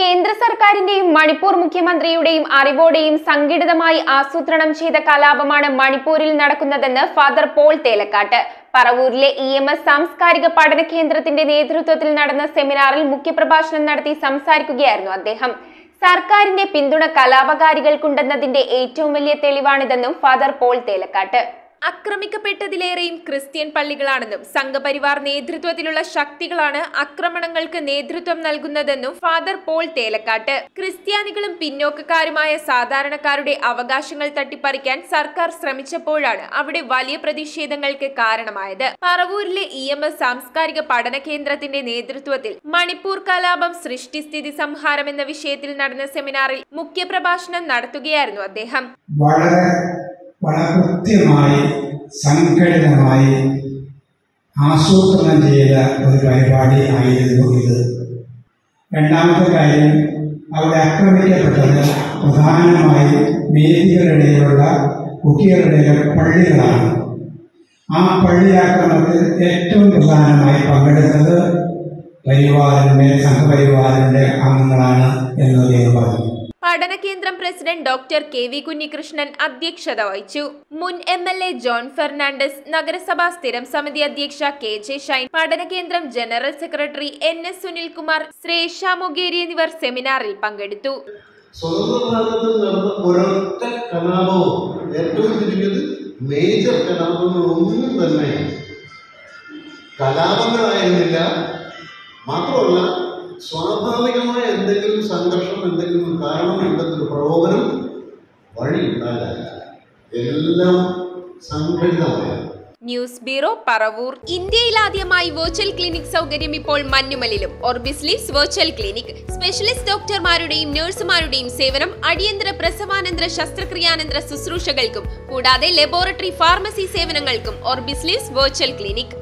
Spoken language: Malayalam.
കേന്ദ്ര സർക്കാരിന്റെയും മണിപ്പൂർ മുഖ്യമന്ത്രിയുടെയും അറിവോടെയും സംഘടിതമായി ആസൂത്രണം ചെയ്ത കലാപമാണ് മണിപ്പൂരിൽ നടക്കുന്നതെന്ന് ഫാദർ പോൾ തേലക്കാട്ട്. പറവൂരിലെ EMS സാംസ്കാരിക പഠന കേന്ദ്രത്തിന്റെ നേതൃത്വത്തിൽ നടന്ന സെമിനാറിൽ മുഖ്യപ്രഭാഷണം നടത്തി സംസാരിക്കുകയായിരുന്നു അദ്ദേഹം. സർക്കാരിന്റെ പിന്തുണ കലാപകാരികൾക്കുണ്ടെന്നതിന്റെ ഏറ്റവും വലിയ തെളിവാണിതെന്നും ഫാദർ പോൾ തേലക്കാട്ട്. ആക്രമിക്കപ്പെട്ടതിലേറെയും ക്രിസ്ത്യൻ പള്ളികളാണെന്നും സംഘപരിവാർ നേതൃത്വത്തിലുള്ള ശക്തികളാണ് ആക്രമണങ്ങൾക്ക് നേതൃത്വം നൽകുന്നതെന്നും ഫാദർ പോൾ തേലക്കാട്ട്. ക്രിസ്ത്യാനികളും പിന്നോക്കക്കാരുമായ സാധാരണക്കാരുടെ അവകാശങ്ങൾ തട്ടിപ്പറിക്കാൻ സർക്കാർ ശ്രമിച്ചപ്പോഴാണ് അവിടെ വലിയ പ്രതിഷേധങ്ങൾക്ക് കാരണമായത്. പറവൂരിലെ EMS സാംസ്കാരിക പഠന കേന്ദ്രത്തിന്റെ നേതൃത്വത്തിൽ മണിപ്പൂർ കലാപം സൃഷ്ടിസ്ഥിതി സംഹാരം എന്ന വിഷയത്തിൽ നടന്ന സെമിനാറിൽ മുഖ്യപ്രഭാഷണം നടത്തുകയായിരുന്നു അദ്ദേഹം. വളരെ കൃത്യമായി സംഘടിതമായി ആസൂത്രണം ചെയ്ത ഒരു പരിപാടി ആയിരുന്നു ഇത്. രണ്ടാമത്തെ കാര്യം, അവിടെ ആക്രമിക്കപ്പെട്ടത് പ്രധാനമായി മേദികളുടെയുള്ള കുക്കികളുടെ പള്ളികളാണ്. ആ പള്ളിയാക്രമണത്തിൽ ഏറ്റവും പ്രധാനമായി പങ്കെടുത്തത് പരിവാറിൻ്റെ സംഘപരിവാറിൻ്റെ അംഗങ്ങളാണ് എന്നത് പറഞ്ഞു. പഠന കേന്ദ്രം പ്രസിഡന്റ് ഡോക്ടർ KV കുണ്ണികൃഷ്ണൻ അധ്യക്ഷത വഹിച്ചു. മുൻ MLA ജോൺ ഫെർണാണ്ടസ്, നഗരസഭാ സ്ഥിരം സമിതി അധ്യക്ഷ KJ ഷൈൻ, പഠന കേന്ദ്രം general secretary NS Sunilkumar, Shresha Mogeri എന്നിവർ സെമിനാറിൽ പങ്കെടുത്തു. മാത്രമല്ല, സ്വാഭാവികമായ എന്തെങ്കിലും സംഘർഷം, എന്തെങ്കിലും കാരണം, എന്തെങ്കിലും പ്രലോഭനം വഴിയുണ്ടാകാൻ എല്ലാം സംഘടിതമായ. News bureau, Paravur. ഇന്ത്യയിൽ ആദ്യമായി വെർച്വൽ ക്ലിനിക് സൗകര്യം ഇപ്പോൾ മഞ്ഞുമലിലും. ഓർബിസ്ലിസ് വെർച്വൽ ക്ലിനിക് സ്പെഷ്യലിസ്റ്റ് ഡോക്ടർമാരുടെയും നഴ്സുമാരുടെയും സേവനം അടിയന്തര പ്രസവാനന്തര ശസ്ത്രക്രിയാനന്തര ശുശ്രൂഷകൾക്കും കൂടാതെ ലബോറട്ടറി ഫാർമസി സേവനങ്ങൾക്കും ഓർബിസ്ലിസ് വെർച്വൽ ക്ലിനിക്.